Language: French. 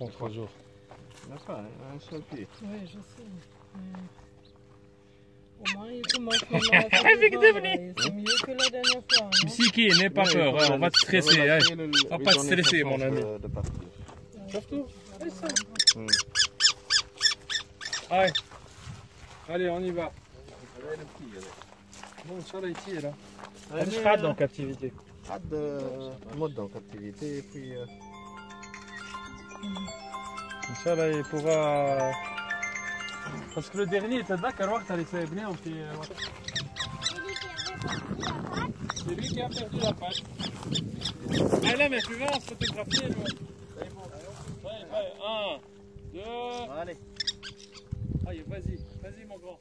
contre-jour. D'accord, un seul pied. Oui, je sais. Au moins, il commence maintenant à faire des balles. C'est mieux que la dernière fois. Psyché, n'aie pas peur, on va te stresser. On va pas te stresser, mon ami. Surtout. Allez. Allez, on y va. Allez, le petit, allez. Bon, ça, là, il est là. Je suis hâte en captivité. Hâte de mode en captivité, et puis... Inch'Allah, il pourra... Parce que le dernier était d'accord, alors tu as laissé bien. C'est lui qui a perdu la patte. Allez là, mais tu vas se photographier. Allez, 1, 2... Allez. Allez, vas-y, vas-y mon grand.